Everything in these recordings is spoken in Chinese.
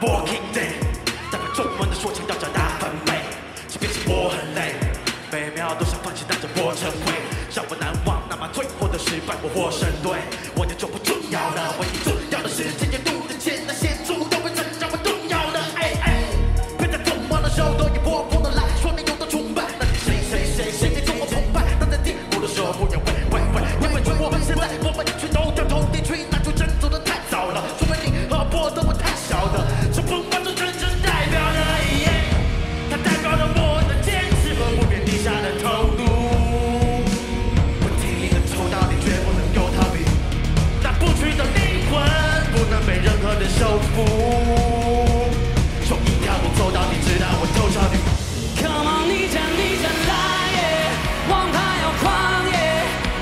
Born King Day， 代表中文的说唱要找大分贝，即便是我很累，每秒都想放弃，但这我成会让我难忘那么最后的失败，我获胜对，我的就不重要了，唯一重要的是今天路的前那些猪都会成让我动摇了，哎哎，别再动我的手，都已破破的来说你有多崇拜，那你谁谁谁谁给中国崇拜，但在第五的时候不要喂，因为我们现在我们全都掉头地去，那就真走的太早了，除非你和我都不太小的。 收服，从一条路走到你，直到我走上你。Come on， 你站来耶，王牌要狂野，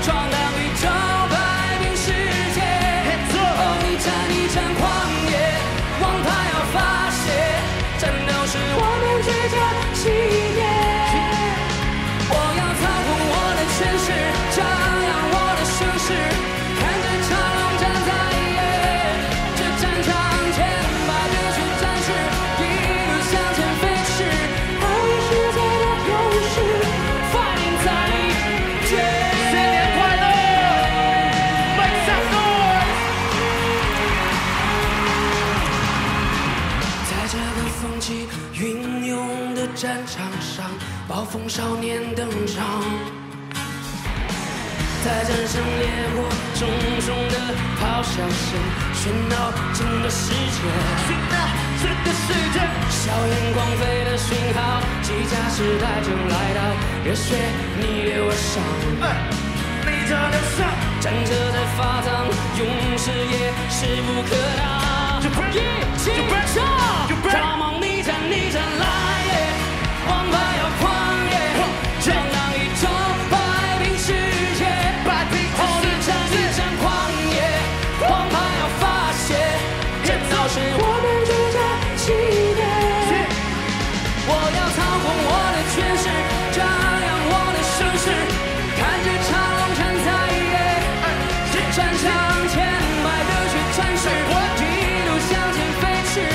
闯荡宇宙摆平世界。哦，你站狂野，王牌要发泄，战斗是我们之间信念。我要操控我的权势，张扬我的声势，看着长。 战场上，暴风少年登场，在战胜烈火重重的咆哮声，喧闹整个世界，硝烟狂飞的讯号，机甲时代正来到，热血逆流而上，逆着流上，战者在发烫，勇士也势不可挡，一起唱，他们你站来。 王牌要狂野，闯荡宇宙，摆平世界。哦，你站狂野，王牌要发泄，这就是我们之间起点。我要操控我的权势，张扬我的声势，看着长龙站在野，这战场千百的去战士，一路向前飞驰。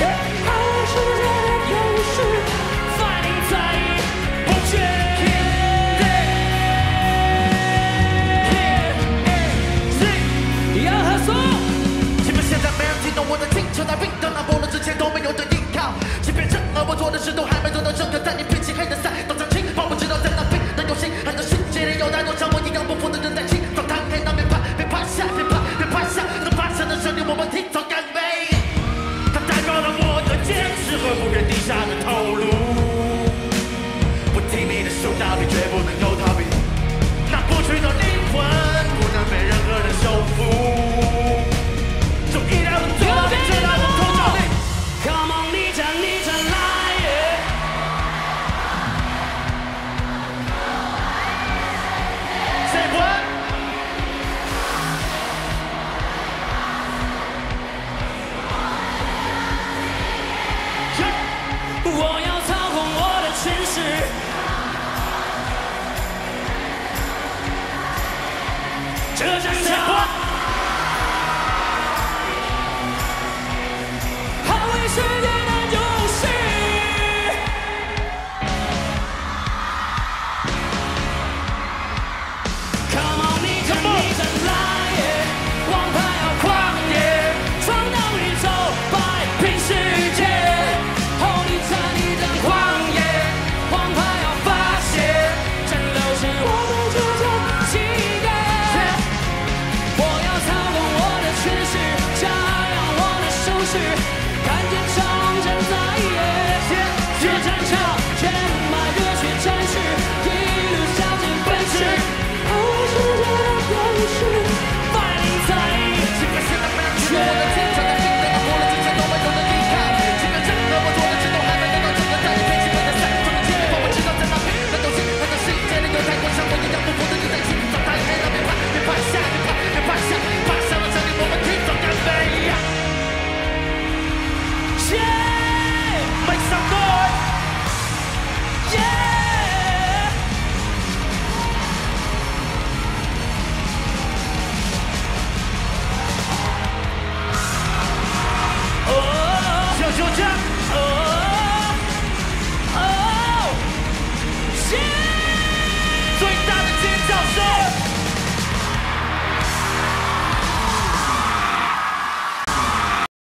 我的进程在并到那波浪之前都没有的依靠，即便任何我做的事都还没做到这个，但你脾气还能赛到长青，我知道在那冰冷有心，还有世界里有太多像我一样不服的人在心，早摊开那边趴，别趴下，别趴下，能趴下的胜利我们提早干杯。它代表了我的坚持和不愿低下的头颅，不听你的手到底，绝不能够逃避，那不屈的灵魂不能被任何人收服。 Come on， 你站来耶！谁滚？我要操控我的权势，这战场。 世界的勇士，Come on， 你站来耶，王牌要狂野，闯荡宇宙，摆平世界。哦，你站狂野，王牌要发泄，战斗是我们之间起点。我要操控我的权势，张扬我的手势。 看见长龙站在野，这战场。